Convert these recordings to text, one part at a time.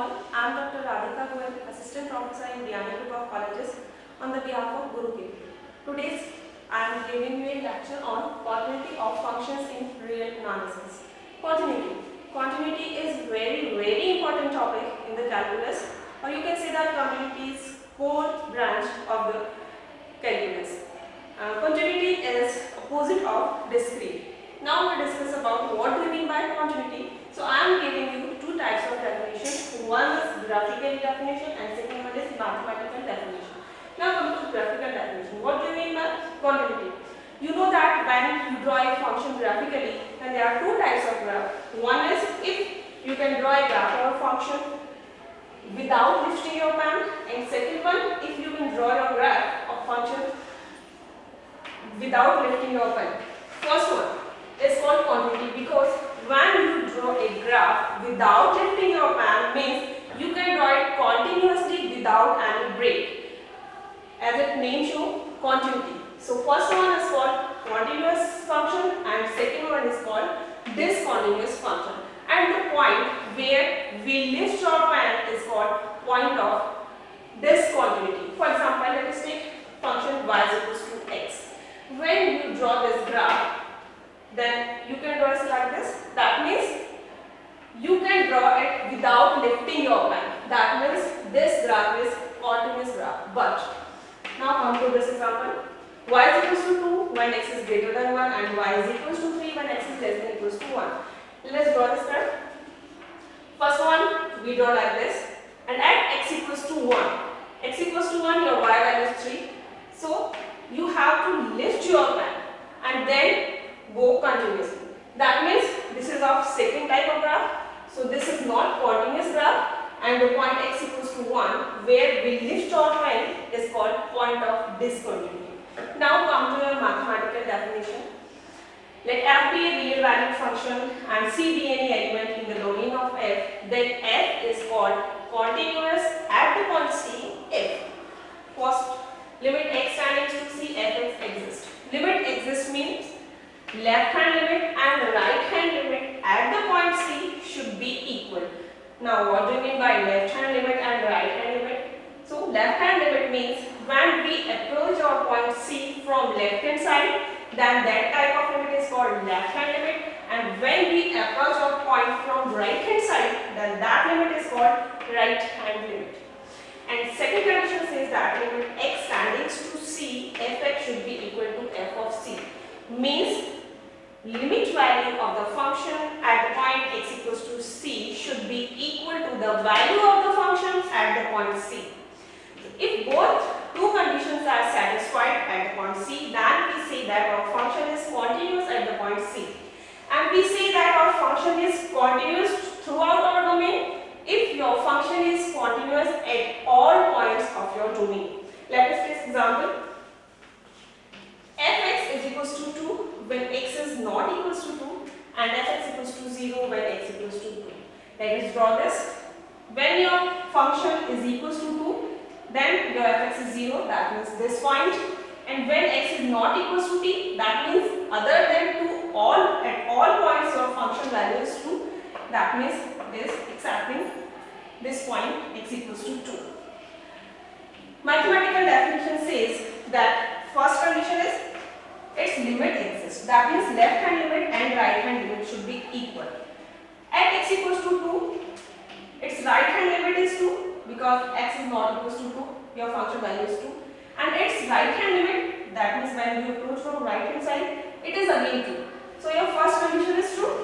all, I am Dr. Radhika Goyal, Assistant Professor in Biyani Group of Colleges on the behalf of GuruKPO. Today I am giving you a lecture on continuity of functions in real analysis. Continuity is very important topic in the calculus, or you can say that continuity is core branch of the calculus. Continuity is opposite of discrete. Now we will discuss about what do we mean by continuity. So I am giving you two types of definition. One is graphical definition and second one is mathematical definition. Now come to graphical definition. What do you mean by continuity? You know that when you draw a function graphically, then there are two types of graph. One is if you can draw a graph of a function without lifting your pen, and second one if you can draw your graph of function without lifting your pen. First one is called continuity, because when you draw a graph without lifting your pen means you can draw it continuously without any break. As its name shows, continuity. So first one is called continuous function and second one is called discontinuous function. And the point where we lift our pen is called point of discontinuity. For example, let us take function y = x. When you draw this graph, then you can draw it like this. That means you can draw it without lifting your pen. That means this graph is continuous graph. But now come to this example. y = 2 when x is greater than 1, and y = 3 when x is less than or equals to 1. Let's draw this graph. First one we draw like this, and at x = 1 your y value is 3. So you have to lift your pen and then go continuously. That means this is our second type of graph. So this is not continuous graph, and the point x = 1 where we lift our pen is called point of discontinuity. Now come to your mathematical definition. Let f be a real value function and c be any element in the domain of f, then f is called continuous at the point c if. First, limit x tends to c f exists. Limit exists means left hand limit and right hand limit at the point C should be equal. Now what do you mean by left hand limit and right hand limit? So left hand limit means when we approach our point C from left hand side, then that type of limit is called left hand limit, and when we approach our point from right hand side, then that limit is called right hand limit. And second condition says that limit x tends to C, fx should be equal to f of C. Means limit value of the function at the point x = c should be equal to the value of the functions at the point c. So if both two conditions are satisfied at the point c, then we say that our function is continuous at the point c. And we say that our function is continuous throughout our domain if your function is continuous at all points of your domain. Let us take example. fx = 2 when x ≠ 2, and fx = 0 when x = 2. Let us draw this. When your function is equals to 2, then your fx is 0. That means this point. And when x ≠ t, that means other than 2, at all points your function value is 2. That means this exactly this point x = 2. Mathematical definition says that first condition is its limit exists. That means left hand limit and right hand limit should be equal. At x = 2, its right hand limit is 2, because x ≠ 2, your function value is 2. And its right hand limit, that means when you approach from right hand side, it is again 2. So your first condition is true.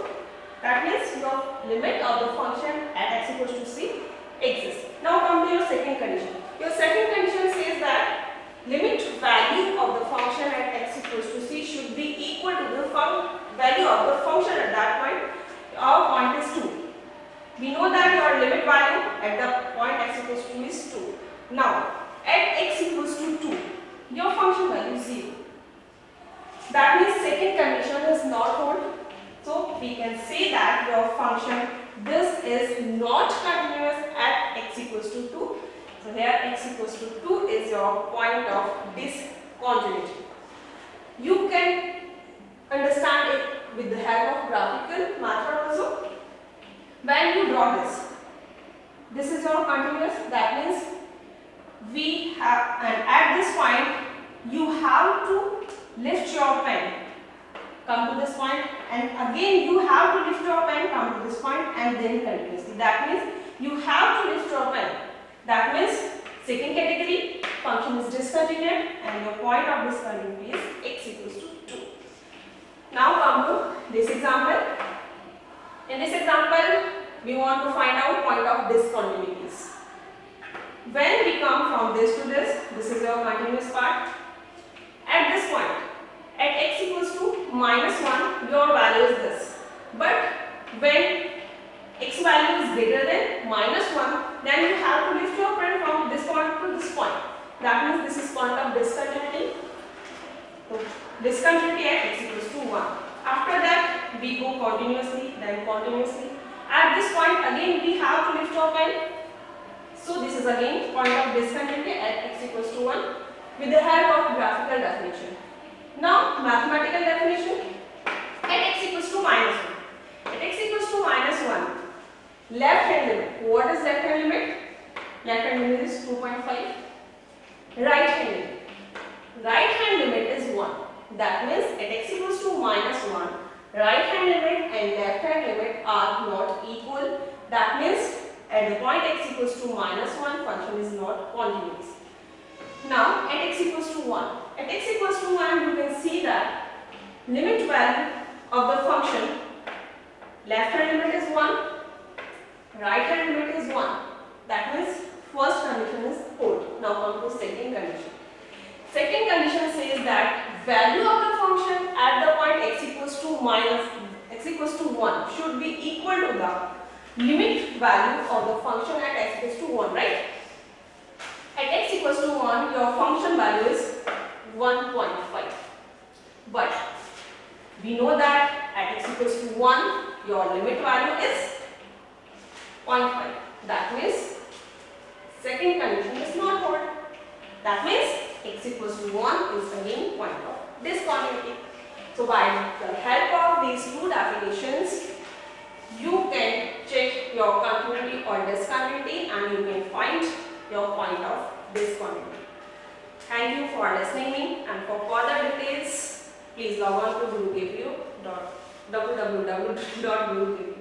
That means your limit of the function at x = c exists. Now come to your second condition. Your second condition says that limit value of the function at x = c should be equal to the value of the function at that point. Our point is 2. We know that your limit value at the point x = 2 is 2. Now at x = 2, your function value is 0. That means second condition is not hold. So we can say that your function, this is not continuous at x = 2. So here x = 2 is your point of discontinuity. You can understand it with the help of graphical method also. When you draw this, This is all continuous. That means we have, and at this point you have to lift your pen, come to this point, and again you have to lift your pen, come to this point, and then continuously. That means you have to lift your pen. That means second category, function is discontinued and your point of discontinuity is x equals to 2. Now come to this example. In this example, we want to find out point of discontinuities. When we come from this to this, this is your continuous part. At this point, at x equals to -1, your value is this. But when x value is greater than -1, then you have to lift your pen from this point to this point. That means this is point of discontinuity. So, discontinuity at x equals to 1. After that, we go continuously, then continuously. At this point, again we have to lift our pen. So this is again point of discontinuity at x equals to 1 with the help of graphical definition. Now mathematical definition at x equals to -1. At x equals to -1. Left hand limit. What is left hand limit? Left hand limit is 2.5. Right hand limit. Right hand limit is 1. That means at x equals to -1, right hand limit and left hand limit are not equal. That means at the point x equals to -1, function is not continuous. Now at x equals to 1. At x equals to 1, you can see that limit value of the function, left hand limit is 1, right hand limit is 1. That means first condition is hold. Now come to second condition. Second condition says that value of the function at the point x equals to -1 should be equal to the limit value of the function at x equals to 1, right? At x equals to 1, your function value is 1.5. But we know that at x equals to 1, your limit value is 0.5. That means second condition is not hold. That means x equals to 1 is again point of discontinuity. So by the help of these two definitions, you can check your continuity or discontinuity and you can find your point of discontinuity. Thank you for listening me, and for further details, please log on to gurukpo.com.